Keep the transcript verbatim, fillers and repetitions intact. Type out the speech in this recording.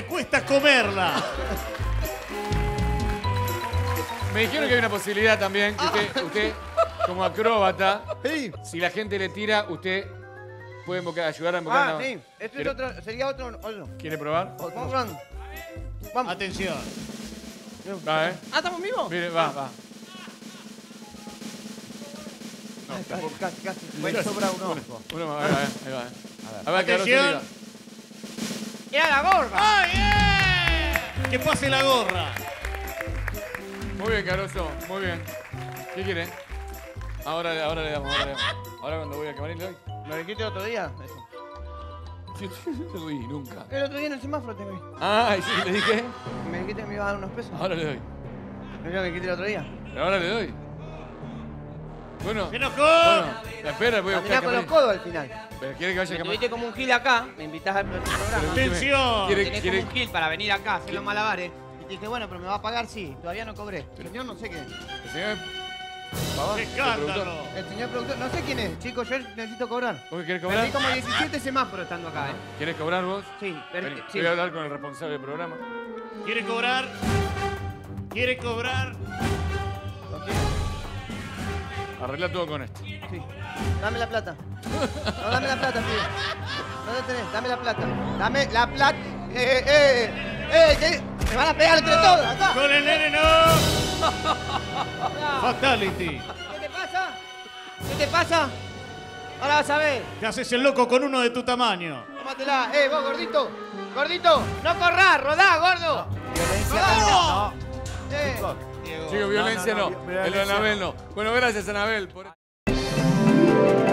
me cuesta comerla. Me dijeron que hay una posibilidad también, que usted, usted como acróbata, sí. Si la gente le tira, usted puede invocar, ayudar a invocar. Ah, no. Sí. Esto es otro, sería otro, otro. ¿Quiere probar? Otro. Vamos. Vamos. Atención. Va, ¿eh? Ah, ¿estamos vivos? Mire, va, va. No, ay, casi, casi, casi. Me sobra un ojo. Uno más, ahí va, ahí va. Ahí va. A ver, atención. ¡Y a la gorra! ¡Ah, bien! ¡Que pase la gorra! Muy bien, Caroso, muy bien. ¿Qué quiere? Ahora, ahora le damos, ahora le damos. Ahora cuando voy a camarín le doy. ¿Me lo quité el otro día? Eso. Yo no vi nunca. El otro día en el semáforo te vi. Ah, ¿y sí le dije? Me dijiste que me ibas a dar unos pesos. Ahora le doy. ¿No yo me quité el otro día? Pero ahora le doy. Bueno. ¡Se enojó! Bueno, la espera, voy a buscar. Terminá con los codos al final. Pero quiere que vaya a camarín. Tuviste como un gil acá, me invitás al programa. ¡Atención! Tenés como un gil para venir acá, hacer los malabares. Dije, bueno, pero me va a pagar, sí. Todavía no cobré. Pero, el señor no sé qué. El señor... Por favor. ¡Qué escándalo! El señor productor... No sé quién es. Chicos, yo necesito cobrar. ¿Vos querés cobrar? Perdí como diecisiete semáforos estando acá, ¿eh? ¿Quieres cobrar vos? Sí. Pero... Vení, sí. Voy a hablar con el responsable del programa. ¿Quiere cobrar? ¿Quiere cobrar? Arregla todo con esto. Sí. Dame la plata. No, dame la plata, tío. No la tenés. Dame la plata. Dame la plata. Eh, eh, eh. Eh, ¿qué? ¡Me van a pegar entre todos! Acá. ¡Con el nene no! ¡Fatality! ¿Qué te pasa? ¿Qué te pasa? Ahora vas a ver. Te haces el loco con uno de tu tamaño. Tómatela. ¡Eh, vos, gordito! ¡Gordito! ¡No corrás! ¡Rodá, gordo! No. ¡Violencia no! no. Eh. Chicos, violencia no. no, no, no. El de Anabel no. Bueno, gracias, Anabel. Por...